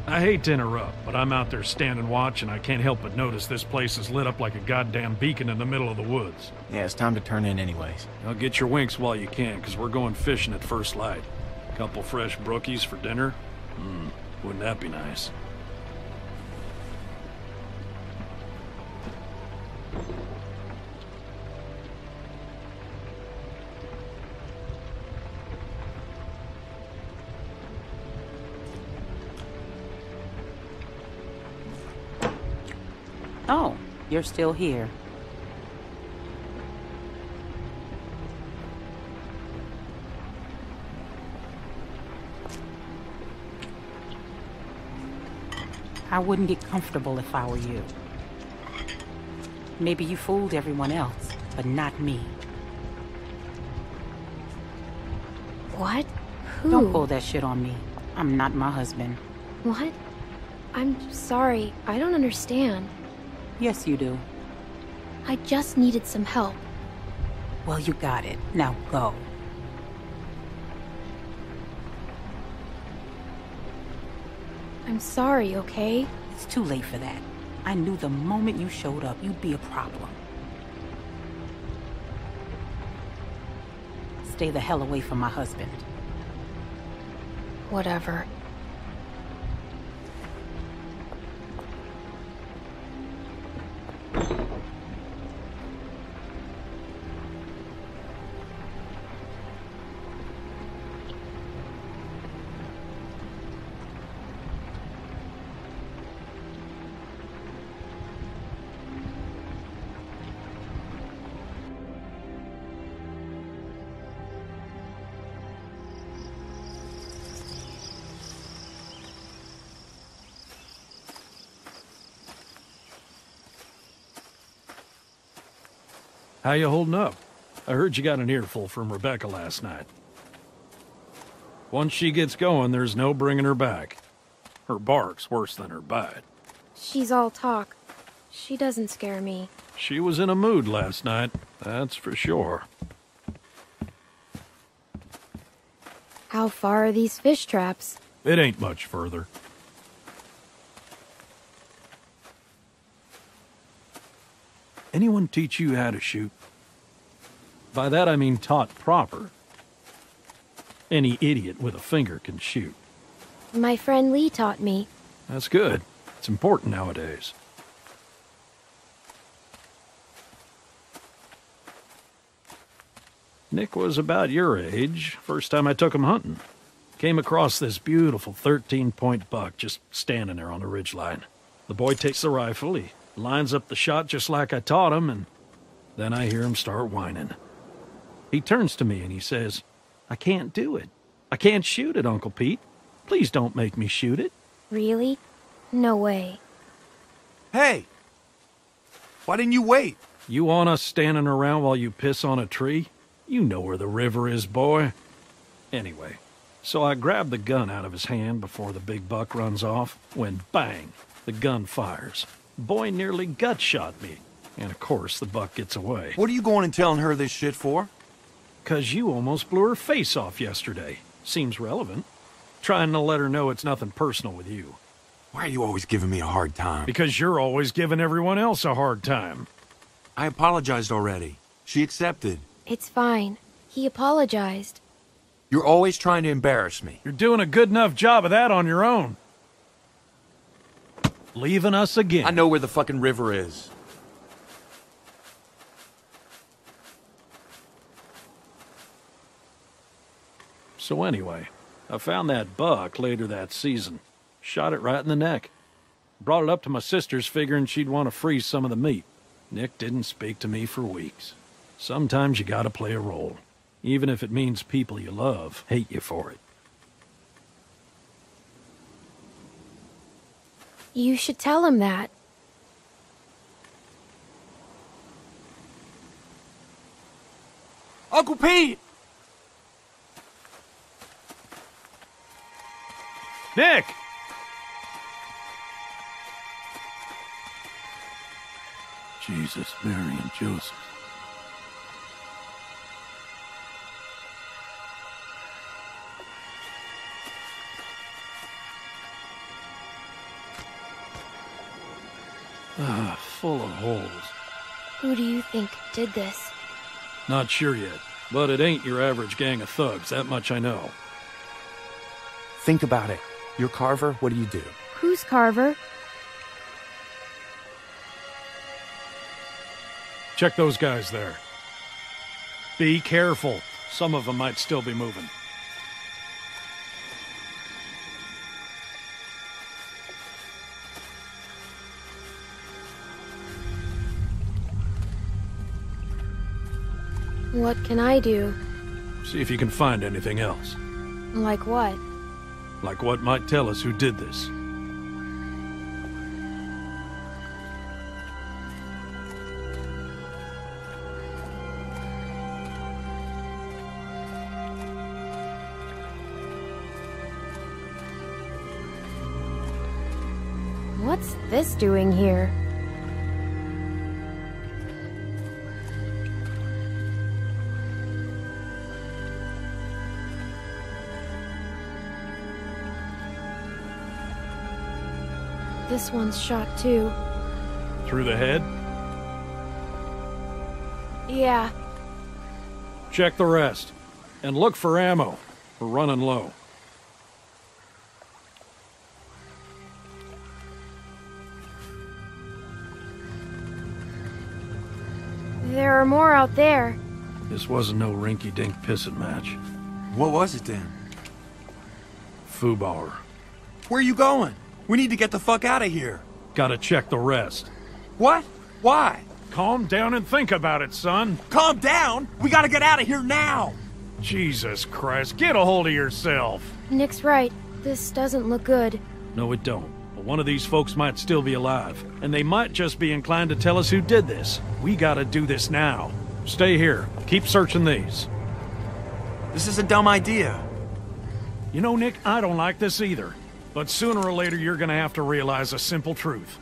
I hate to interrupt, but I'm out there standing watch and I can't help but notice this place is lit up like a goddamn beacon in the middle of the woods. Yeah, it's time to turn in anyways. Now get your winks while you can, because we're going fishing at first light. Couple fresh brookies for dinner? Wouldn't that be nice? Oh, you're still here. I wouldn't get comfortable if I were you. Maybe you fooled everyone else, but not me. What? Who? Don't pull that shit on me. I'm not my husband. What? I'm sorry. I don't understand. Yes, you do. I just needed some help. Well, you got it. Now go. I'm sorry, okay? It's too late for that. I knew the moment you showed up, you'd be a problem. Stay the hell away from my husband. Whatever. How you holding up? I heard you got an earful from Rebecca last night. Once she gets going, there's no bringing her back. Her bark's worse than her bite. She's all talk. She doesn't scare me. She was in a mood last night, that's for sure. How far are these fish traps? It ain't much further. Anyone teach you how to shoot? By that I mean taught proper. Any idiot with a finger can shoot. My friend Lee taught me. That's good. It's important nowadays. Nick was about your age, first time I took him hunting. Came across this beautiful 13-point buck just standing there on the ridgeline. The boy takes the rifle, he lines up the shot just like I taught him, and then I hear him start whining. He turns to me and he says, I can't do it. I can't shoot it, Uncle Pete. Please don't make me shoot it. Really? No way. Hey! Why didn't you wait? You want us standing around while you piss on a tree? You know where the river is, boy. Anyway, so I grab the gun out of his hand before the big buck runs off, when bang, the gun fires. Boy nearly gut shot me, and of course the buck gets away. What are you going and telling her this shit for? 'Cause you almost blew her face off yesterday. Seems relevant. Trying to let her know it's nothing personal with you. Why are you always giving me a hard time? Because you're always giving everyone else a hard time. I apologized already. She accepted. It's fine. He apologized. You're always trying to embarrass me. You're doing a good enough job of that on your own. Leaving us again. I know where the fucking river is. So anyway, I found that buck later that season. Shot it right in the neck. Brought it up to my sister's, figuring she'd want to freeze some of the meat. Nick didn't speak to me for weeks. Sometimes you gotta play a role, even if it means people you love hate you for it. You should tell him that. Uncle Pete! Nick! Jesus, Mary, and Joseph. Ah, full of holes. Who do you think did this? Not sure yet, but it ain't your average gang of thugs, that much I know. Think about it. You're Carver, what do you do? Who's Carver? Check those guys there. Be careful. Some of them might still be moving. What can I do? See if you can find anything else. Like what? Like what might tell us who did this. What's this doing here? This one's shot too. Through the head? Yeah. Check the rest. And look for ammo. We're running low. There are more out there. This wasn't no rinky-dink pissing match. What was it then? Fubauer. Where are you going? We need to get the fuck out of here. Gotta check the rest. What? Why? Calm down and think about it, son. Calm down? We gotta get out of here now! Jesus Christ, get a hold of yourself. Nick's right. This doesn't look good. No, it don't. But one of these folks might still be alive, and they might just be inclined to tell us who did this. We gotta do this now. Stay here. Keep searching these. This is a dumb idea. You know, Nick, I don't like this either. But sooner or later, you're gonna have to realize a simple truth.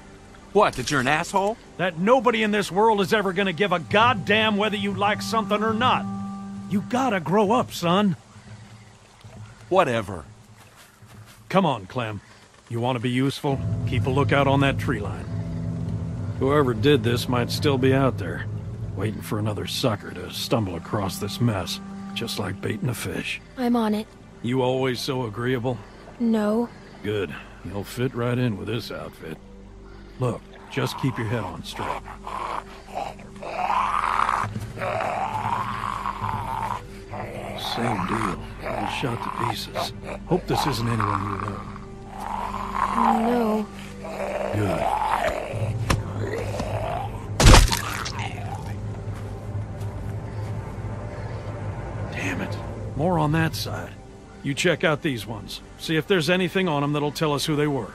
What, that you're an asshole? That nobody in this world is ever gonna give a goddamn whether you like something or not. You gotta grow up, son. Whatever. Come on, Clem. You wanna be useful? Keep a lookout on that tree line. Whoever did this might still be out there, waiting for another sucker to stumble across this mess, just like baiting a fish. I'm on it. You always so agreeable? No. Good. You'll fit right in with this outfit. Look, just keep your head on straight. Same deal. You shot to pieces. Hope this isn't anyone you know. No. Good. More on that side. You check out these ones. See if there's anything on them that'll tell us who they were.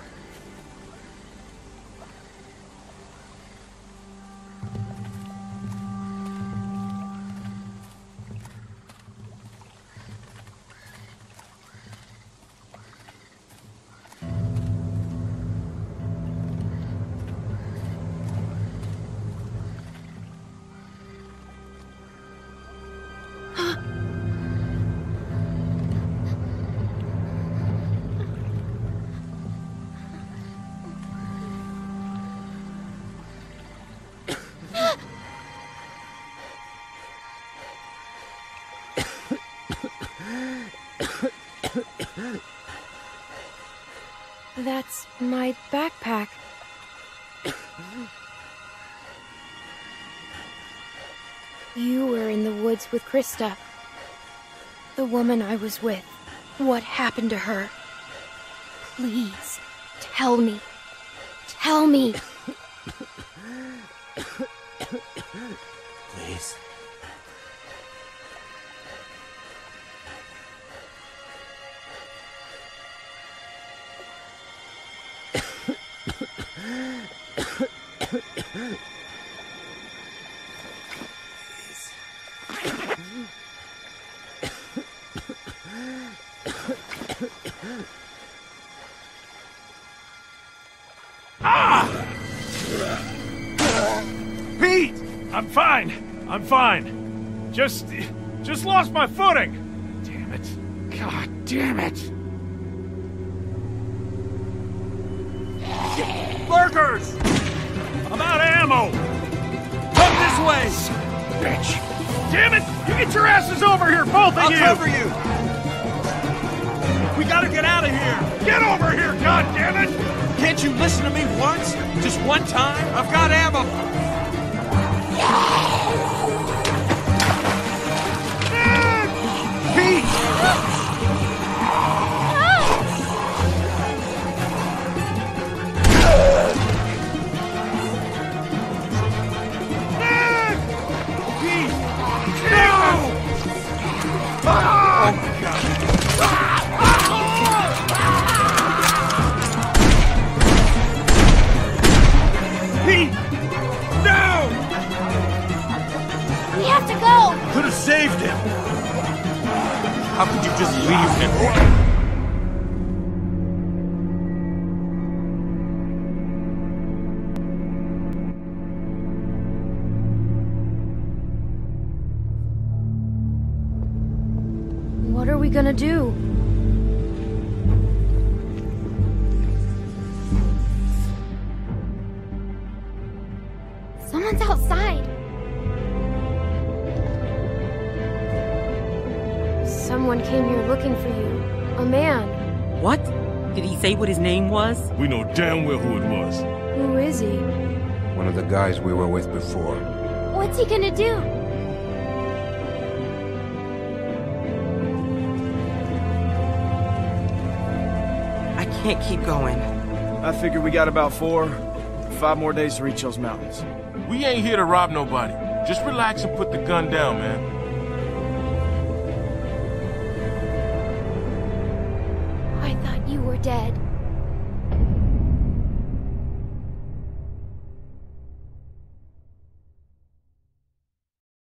That's my backpack. You were in the woods with Krista. The woman I was with. What happened to her? Please, tell me. Tell me! Please. Pete! I'm fine. Just lost my footing. Damn it. God damn it. Lurkers! I'm out of ammo! Up this way! Bitch! Damn it! You get your asses over here, both of you! I'll cover you! We gotta get out of here! Get over here, goddammit! Can't you listen to me once? Just one time? I've got ammo! Pete! Saved him! How could you just leave him? What are we gonna do? Someone's outside! Someone came here looking for you. A man. What? Did he say what his name was? We know damn well who it was. Who is he? One of the guys we were with before. What's he gonna do? I can't keep going. I figure we got about 4 or 5 more days to reach those mountains. We ain't here to rob nobody. Just relax and put the gun down, man. Dead.